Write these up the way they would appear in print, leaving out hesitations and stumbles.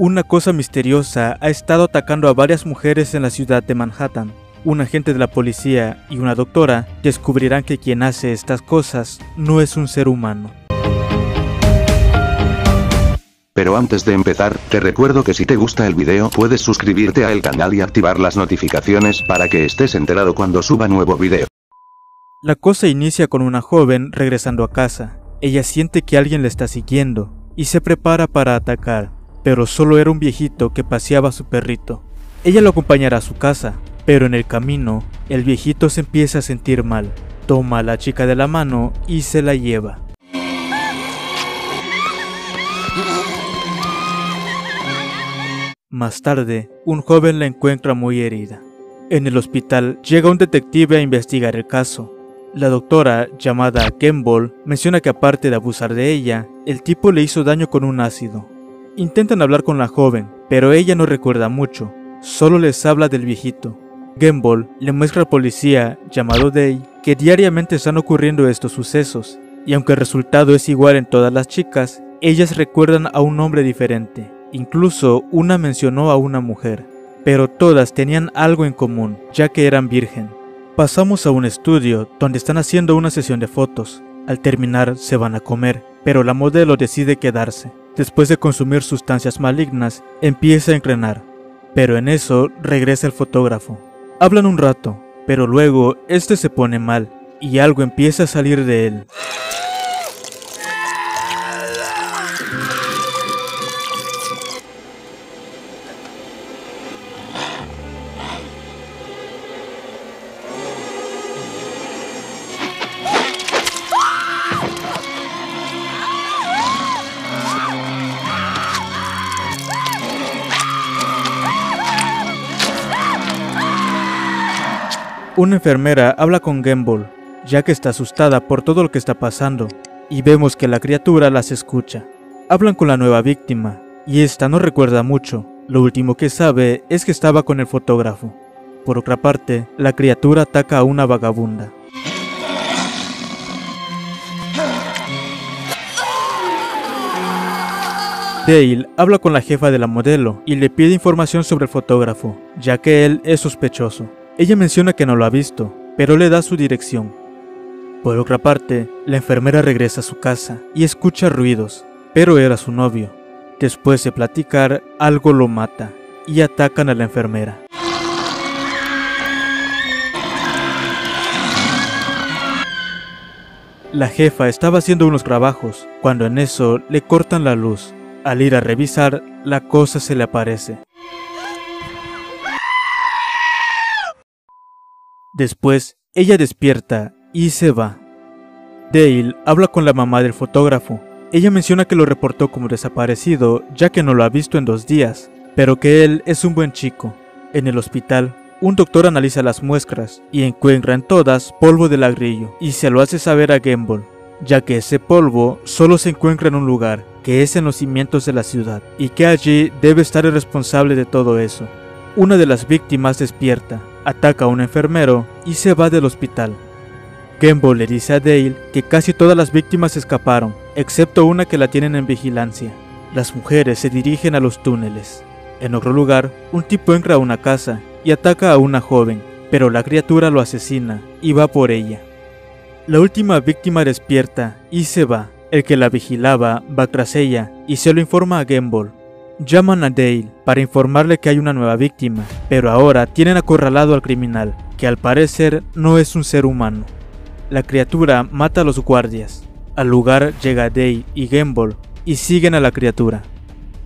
Una cosa misteriosa ha estado atacando a varias mujeres en la ciudad de Manhattan. Un agente de la policía y una doctora descubrirán que quien hace estas cosas no es un ser humano. Pero antes de empezar, te recuerdo que si te gusta el video puedes suscribirte al canal y activar las notificaciones para que estés enterado cuando suba nuevo video. La cosa inicia con una joven regresando a casa. Ella siente que alguien la está siguiendo y se prepara para atacar, pero solo era un viejito que paseaba a su perrito. Ella lo acompañará a su casa, pero en el camino, el viejito se empieza a sentir mal. Toma a la chica de la mano y se la lleva. Más tarde, un joven la encuentra muy herida. En el hospital, llega un detective a investigar el caso. La doctora, llamada Gembol, menciona que aparte de abusar de ella, el tipo le hizo daño con un ácido. Intentan hablar con la joven, pero ella no recuerda mucho, solo les habla del viejito. Gembol le muestra al policía, llamado Day, que diariamente están ocurriendo estos sucesos, y aunque el resultado es igual en todas las chicas, ellas recuerdan a un hombre diferente. Incluso una mencionó a una mujer, pero todas tenían algo en común, ya que eran virgen. Pasamos a un estudio donde están haciendo una sesión de fotos. Al terminar se van a comer, pero la modelo decide quedarse. Después de consumir sustancias malignas, empieza a entrenar, pero en eso regresa el fotógrafo. Hablan un rato, pero luego este se pone mal y algo empieza a salir de él. Una enfermera habla con Gamble, ya que está asustada por todo lo que está pasando, y vemos que la criatura las escucha. Hablan con la nueva víctima, y esta no recuerda mucho. Lo último que sabe es que estaba con el fotógrafo. Por otra parte, la criatura ataca a una vagabunda. Dale habla con la jefa de la modelo y le pide información sobre el fotógrafo, ya que él es sospechoso. Ella menciona que no lo ha visto, pero le da su dirección. Por otra parte, la enfermera regresa a su casa y escucha ruidos, pero era su novio. Después de platicar, algo lo mata y atacan a la enfermera. La jefa estaba haciendo unos trabajos, cuando en eso le cortan la luz. Al ir a revisar, la cosa se le aparece. Después, ella despierta y se va. Dale habla con la mamá del fotógrafo. Ella menciona que lo reportó como desaparecido, ya que no lo ha visto en 2 días, pero que él es un buen chico. En el hospital, un doctor analiza las muestras y encuentra en todas polvo de ladrillo, y se lo hace saber a Gamble, ya que ese polvo solo se encuentra en un lugar, que es en los cimientos de la ciudad, y que allí debe estar el responsable de todo eso. Una de las víctimas despierta, ataca a un enfermero y se va del hospital. Gamble le dice a Dale que casi todas las víctimas escaparon, excepto una que la tienen en vigilancia. Las mujeres se dirigen a los túneles. En otro lugar, un tipo entra a una casa y ataca a una joven, pero la criatura lo asesina y va por ella. La última víctima despierta y se va. El que la vigilaba va tras ella y se lo informa a Gamble. Llaman a Dale para informarle que hay una nueva víctima, pero ahora tienen acorralado al criminal, que al parecer no es un ser humano. La criatura mata a los guardias. Al lugar llega Dale y Gamble y siguen a la criatura.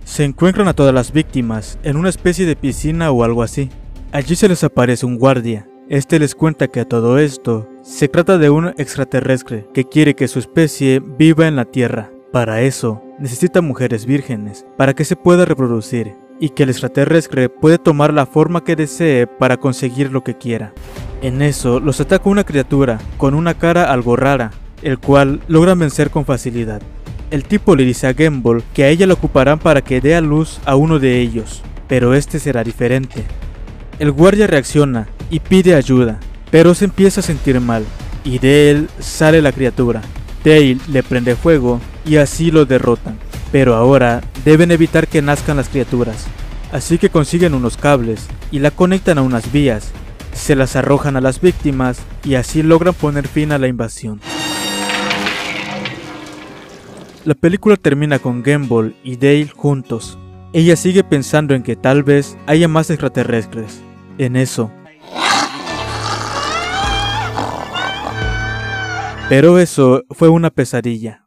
Se encuentran a todas las víctimas en una especie de piscina o algo así. Allí se les aparece un guardia. Este les cuenta que a todo esto se trata de un extraterrestre que quiere que su especie viva en la Tierra. Para eso, necesita mujeres vírgenes para que se pueda reproducir, y que el extraterrestre puede tomar la forma que desee para conseguir lo que quiera. En eso los ataca una criatura con una cara algo rara, el cual logran vencer con facilidad. El tipo le dice a Gamble que a ella la ocuparán para que dé a luz a uno de ellos, pero este será diferente. El guardia reacciona y pide ayuda, pero se empieza a sentir mal, y de él sale la criatura. Dale le prende fuego y así lo derrotan. Pero ahora deben evitar que nazcan las criaturas, así que consiguen unos cables y la conectan a unas vías, se las arrojan a las víctimas y así logran poner fin a la invasión. La película termina con Gamble y Dale juntos. Ella sigue pensando en que tal vez haya más extraterrestres. En eso. Pero eso fue una pesadilla.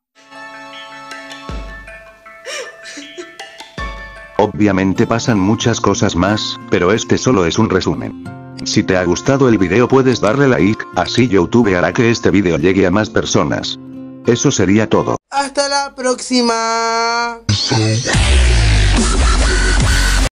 Obviamente pasan muchas cosas más, pero este solo es un resumen. Si te ha gustado el video puedes darle like, así YouTube hará que este video llegue a más personas. Eso sería todo. ¡Hasta la próxima!